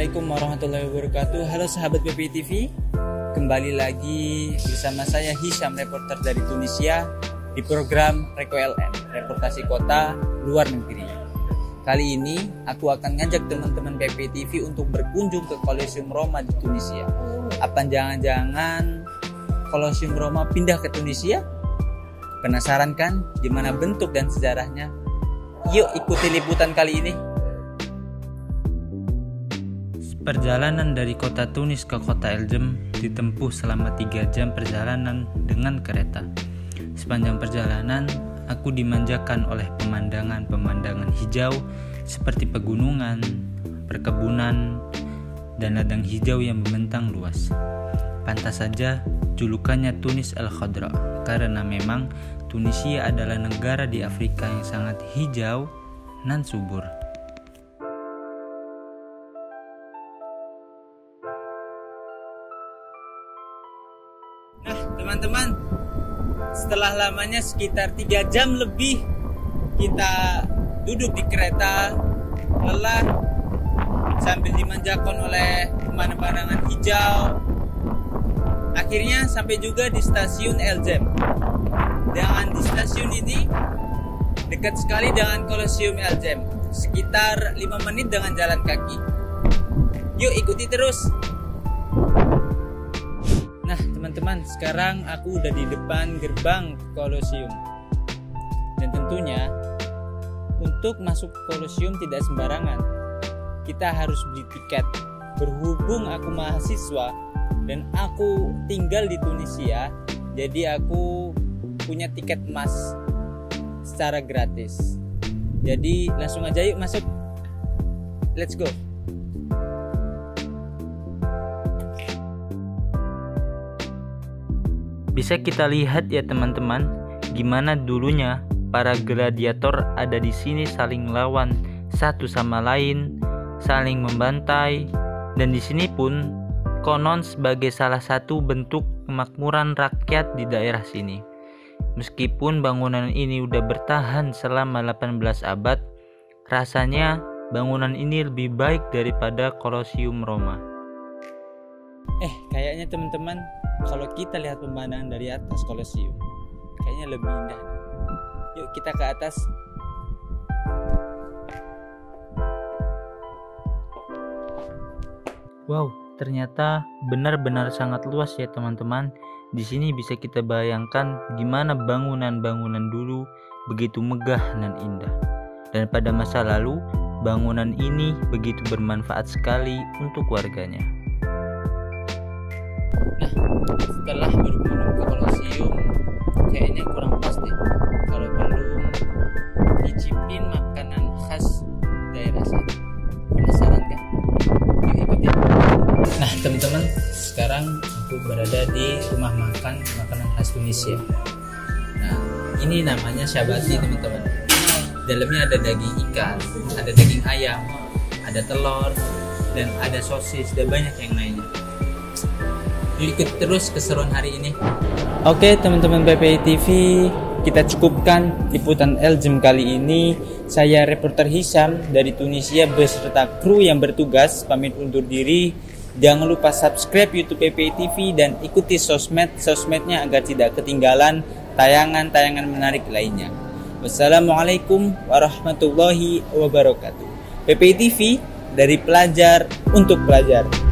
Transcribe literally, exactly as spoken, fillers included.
Assalamualaikum warahmatullahi wabarakatuh. Halo sahabat P P T V, kembali lagi bersama saya Hisham, reporter dari Tunisia di program Reko L N, reportasi kota luar negeri. Kali ini aku akan ngajak teman-teman P P T V untuk berkunjung ke Colosseum Roma di Tunisia. Apa jangan-jangan Colosseum Roma pindah ke Tunisia? Penasaran kan gimana bentuk dan sejarahnya? Yuk ikuti liputan kali ini. Perjalanan dari kota Tunis ke kota El Jem ditempuh selama tiga jam perjalanan dengan kereta. Sepanjang perjalanan, aku dimanjakan oleh pemandangan-pemandangan hijau seperti pegunungan, perkebunan, dan ladang hijau yang membentang luas. Pantas saja julukannya Tunis Al-Khadra, karena memang Tunisia adalah negara di Afrika yang sangat hijau nan subur. Nah teman-teman, setelah lamanya sekitar tiga jam lebih kita duduk di kereta, lelah sambil dimanjakan oleh pemandangan hijau, akhirnya sampai juga di stasiun El Jem. Dan di stasiun ini dekat sekali dengan Colosseum El Jem, sekitar lima menit dengan jalan kaki. Yuk ikuti terus. Nah teman-teman, sekarang aku udah di depan gerbang Colosseum. Dan tentunya untuk masuk Colosseum tidak sembarangan, kita harus beli tiket. Berhubung aku mahasiswa dan aku tinggal di Tunisia, jadi aku punya tiket emas secara gratis. Jadi langsung aja yuk masuk. Let's go. Bisa kita lihat ya teman-teman, gimana dulunya para gladiator ada di sini saling lawan satu sama lain, saling membantai, dan di sini pun konon sebagai salah satu bentuk kemakmuran rakyat di daerah sini. Meskipun bangunan ini udah bertahan selama delapan belas abad, rasanya bangunan ini lebih baik daripada Colosseum Roma. Eh, kayaknya teman-teman, kalau kita lihat pemandangan dari atas Colosseum, kayaknya lebih indah. Yuk kita ke atas. Wow, ternyata benar-benar sangat luas ya teman-teman. Di sini bisa kita bayangkan gimana bangunan-bangunan dulu begitu megah dan indah. Dan pada masa lalu, bangunan ini begitu bermanfaat sekali untuk warganya. Nah, setelah berkunjung ke Colosseum, kayaknya kurang pas deh kalau belum icipin makanan khas daerah sini. Penasaran kan? Yuk ikutin. Nah teman-teman, sekarang aku berada di rumah makan makanan khas Tunisia. Nah, ini namanya syabati teman-teman. Dalamnya ada daging ikan, ada daging ayam, ada telur, dan ada sosis, dan banyak yang lainnya. Ikut terus keseruan hari ini. Oke teman-teman P P T V, kita cukupkan liputan El Jem kali ini. Saya reporter Hisham dari Tunisia beserta kru yang bertugas pamit undur diri. Jangan lupa subscribe YouTube P P T V dan ikuti sosmed-sosmednya agar tidak ketinggalan tayangan-tayangan menarik lainnya. Wassalamualaikum warahmatullahi wabarakatuh. P P T V dari pelajar untuk pelajar.